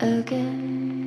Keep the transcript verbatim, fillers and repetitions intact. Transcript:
Again.